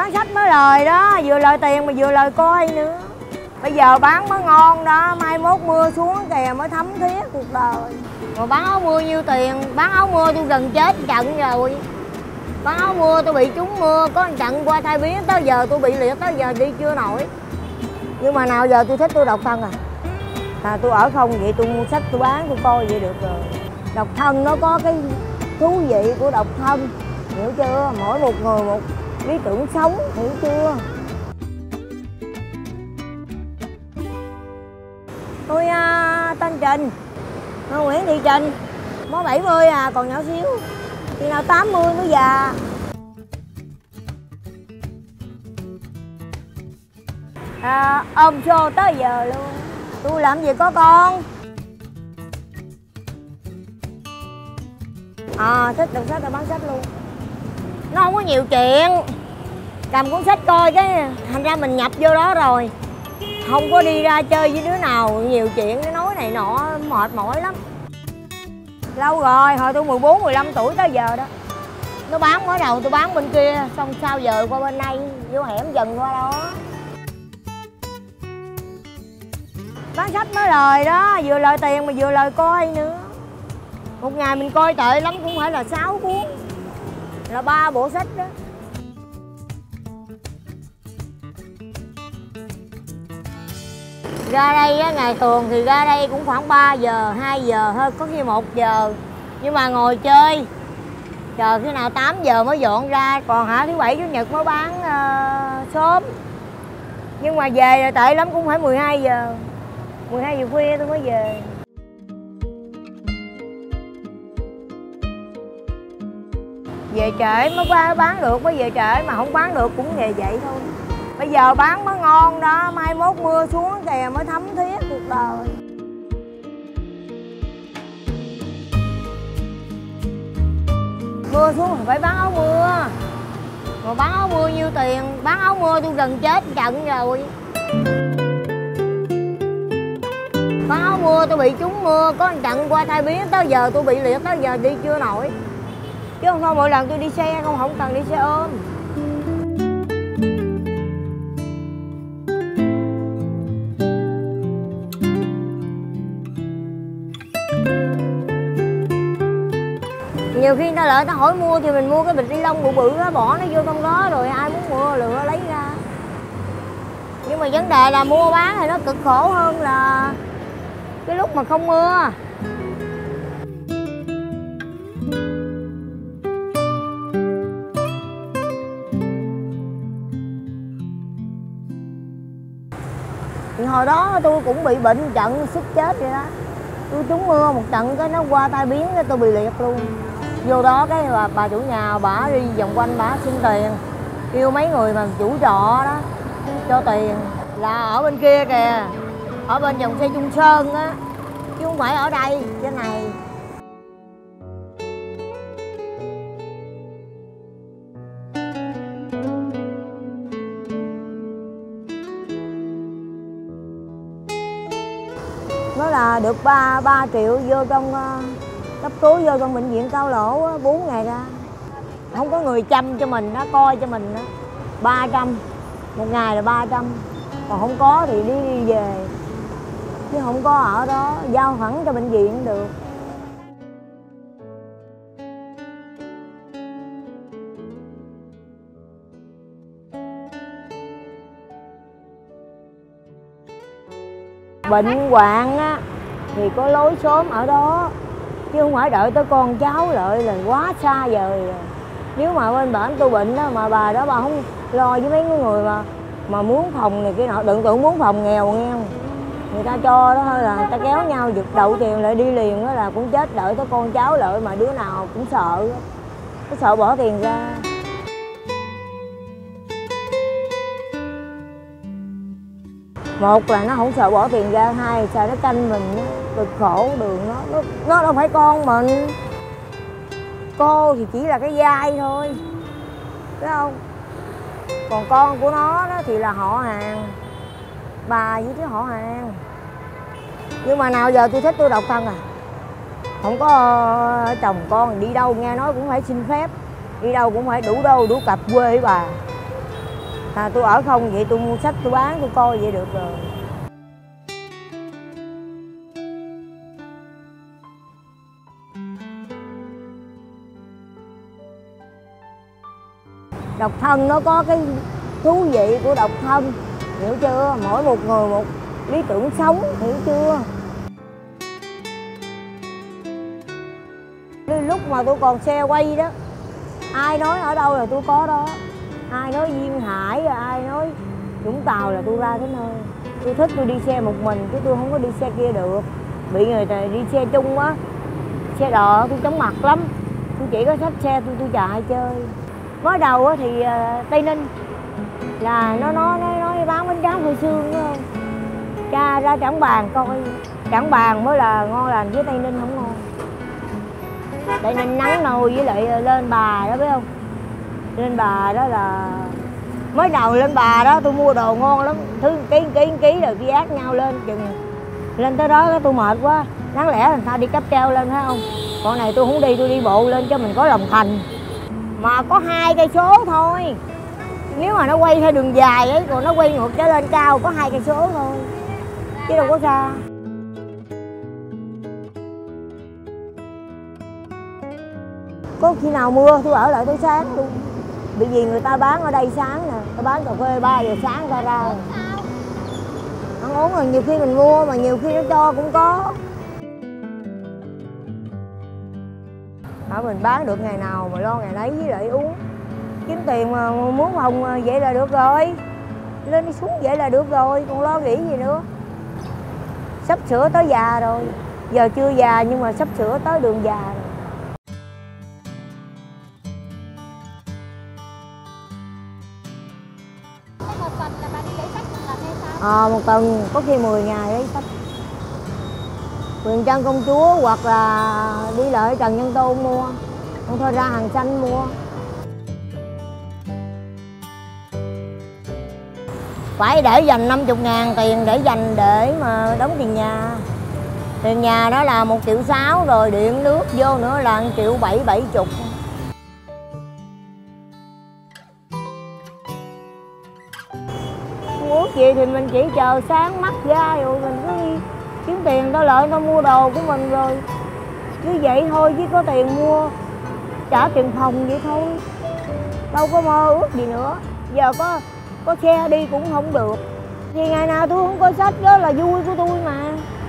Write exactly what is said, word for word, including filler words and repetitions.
bán sách mới lời đó, vừa lời tiền mà vừa lời coi nữa. Bây giờ bán mới ngon đó, mai mốt mưa xuống kìa mới thấm thía cuộc đời. Mà bán áo mưa nhiêu tiền, bán áo mưa tôi gần chết trận rồi. Bán áo mưa tôi bị trúng mưa, có một trận qua tai biến, tới giờ tôi bị liệt, tới giờ đi chưa nổi. Nhưng mà nào giờ tôi thích tôi độc thân à. À tôi ở không vậy tôi mua sách tôi bán tôi coi vậy được rồi. Độc thân nó có cái thú vị của độc thân, hiểu chưa? Mỗi một người một lý tưởng sống, hiểu chưa? Tôi uh, tên Trình, tôi Nguyễn Thị Trình, mới bảy mươi à, còn nhỏ xíu. Khi nào tám mươi mới già. À, ôm xô tới giờ luôn. Tôi làm gì có con. À, thích đọc sách là bán sách luôn. Nó không có nhiều chuyện. Cầm cuốn sách coi cái thành ra mình nhập vô đó rồi. Không có đi ra chơi với đứa nào, nhiều chuyện nó nói này nọ, mệt mỏi lắm. Lâu rồi, hồi tôi mười bốn, mười lăm tuổi tới giờ đó. Nó bán mới đầu tôi bán bên kia, xong sau giờ qua bên đây, vô hẻm dần qua đó. Bán sách mới lời đó, vừa lời tiền mà vừa lời coi nữa. Một ngày mình coi tệ lắm cũng phải là sáu cuốn, là ba bộ sách đó. Ra đây á, ngày thường thì ra đây cũng khoảng ba giờ, hai giờ thôi, có khi một giờ. Nhưng mà ngồi chơi, chờ khi nào tám giờ mới dọn ra. Còn hả thứ bảy, chủ nhật mới bán uh, sớm. Nhưng mà về là tệ lắm cũng phải mười hai giờ. mười hai giờ khuya tôi mới về. Về trễ mới qua bán được, mới về trễ mà không bán được cũng về vậy thôi. Bây giờ bán mới ngon đó, mai mốt mưa xuống kìa mới thấm thía cuộc đời. Mưa xuống phải bán áo mưa. Mà bán áo mưa nhiêu tiền, bán áo mưa tôi gần chết trận rồi. Bán áo mưa tôi bị trúng mưa, có một trận qua tai biến, tới giờ tôi bị liệt, tới giờ đi chưa nổi. Chứ không thôi mỗi lần tôi đi xe không, không cần đi xe ôm. Nhiều khi ta lợi ta hỏi mua thì mình mua cái bịch ni lông bự bự đó, bỏ nó vô trong đó rồi ai muốn mua lựa lấy ra. Nhưng mà vấn đề là mua bán thì nó cực khổ hơn là cái lúc mà không mưa. Hồi đó tôi cũng bị bệnh trận sức chết vậy đó. Tôi trúng mưa một trận cái nó qua tai biến cái tôi bị liệt luôn. Vô đó cái bà, bà chủ nhà bà đi vòng quanh bà xin tiền, kêu mấy người mà chủ trọ đó cho tiền. Là ở bên kia kìa, ở bên dòng xe Trung Sơn á, chứ không phải ở đây trên này. Nó là được ba, ba triệu vô trong uh, cấp cứu, vô trong bệnh viện Cao Lỗ uh, bốn ngày ra. Không có người chăm cho mình, nó coi cho mình đó. ba trăm, một ngày là ba trăm. Còn không có thì đi, đi về. Chứ không có ở đó, giao hẳn cho bệnh viện được. Bệnh hoạn á thì có lối xóm ở đó, chứ không phải đợi tới con cháu lợi là quá xa vời. Nếu mà bên bển tôi bệnh đó mà bà đó bà không lo với mấy người mà mà muốn phòng này kia nọ, đừng tưởng muốn phòng nghèo nghe không, người ta cho đó thôi là người ta kéo nhau giật đậu tiền lại đi liền đó là cũng chết. Đợi tới con cháu lợi mà đứa nào cũng sợ, nó sợ bỏ tiền ra. Một là nó không sợ bỏ tiền ra, hai sao nó canh mình, cực khổ đường nó, nó, nó đâu phải con mình. Cô thì chỉ là cái vai thôi, phải không? Còn con của nó, nó thì là họ hàng, bà với cái họ hàng. Nhưng mà nào giờ tôi thích tôi độc thân à. Không có chồng con, đi đâu nghe nói cũng phải xin phép, đi đâu cũng phải đủ đâu, đủ cặp quê với bà. à, tôi ở không vậy tôi mua sách tôi bán tôi coi vậy được rồi. Độc thân nó có cái thú vị của độc thân, hiểu chưa? Mỗi một người một lý tưởng sống, hiểu chưa? Lúc mà tôi còn xe quay đó, ai nói ở đâu là tôi có đó. Ai nói Duyên Hải, ai nói Vũng Tàu là tôi ra tới nơi. Tôi thích tôi đi xe một mình chứ tôi không có đi xe kia được. Bị người ta đi xe chung á, xe đò tôi chóng mặt lắm. Tôi chỉ có xách xe tôi tôi chạy chơi. Mới đầu á thì Tây Ninh là nó nói nó nói bán bánh tráng hồi xương đó. Cha ra Trảng Bàng coi, Trảng Bàng mới là ngon lành với Tây Ninh không ngon. Tây Ninh nắng nồi với lại Lên Bà đó, biết không? Lên Bà đó là mới đầu Lên Bà đó tôi mua đồ ngon lắm, thứ ký ký ký rồi đi ác nhau lên chừng lên tới đó tôi mệt quá, đáng lẽ là sao đi cáp treo lên phải không? Còn này tôi không đi, tôi đi bộ lên cho mình có lòng thành. Mà có hai cây số thôi, nếu mà nó quay theo đường dài ấy, còn nó quay ngược trở lên cao có hai cây số thôi chứ đâu có xa. Có khi nào mưa tôi ở lại tới sáng luôn, bởi vì người ta bán ở đây sáng nè, người ta bán cà phê ba giờ sáng ra ra ăn uống, rồi nhiều khi mình mua mà nhiều khi nó cho cũng có. Ở mình bán được ngày nào mà lo ngày nấy, với lại uống kiếm tiền mà muốn hồng vậy là được rồi, lên đi xuống vậy là được rồi, còn lo nghĩ gì nữa. Sắp sửa tới già rồi, giờ chưa già nhưng mà sắp sửa tới đường già rồi. Ờ, à, một tuần có khi mười ngày đấy sách Quyền Trân Công Chúa hoặc là đi lại Trần Nhân Tôn mua, không thôi ra Hàng Xanh mua. Phải để dành năm mươi ngàn tiền để dành để mà đóng tiền nhà. Tiền nhà đó là một triệu sáu rồi điện nước vô nữa là một triệu bảy bảy chục. Ước gì thì mình chỉ chờ sáng mắt ra rồi mình cứ đi kiếm tiền đó lợi nó mua đồ của mình rồi. Cứ vậy thôi chứ có tiền mua, trả tiền phòng vậy thôi. Đâu có mơ ước gì nữa. Giờ có có xe đi cũng không được. Thì ngày nào tôi không có sách đó là vui của tôi mà.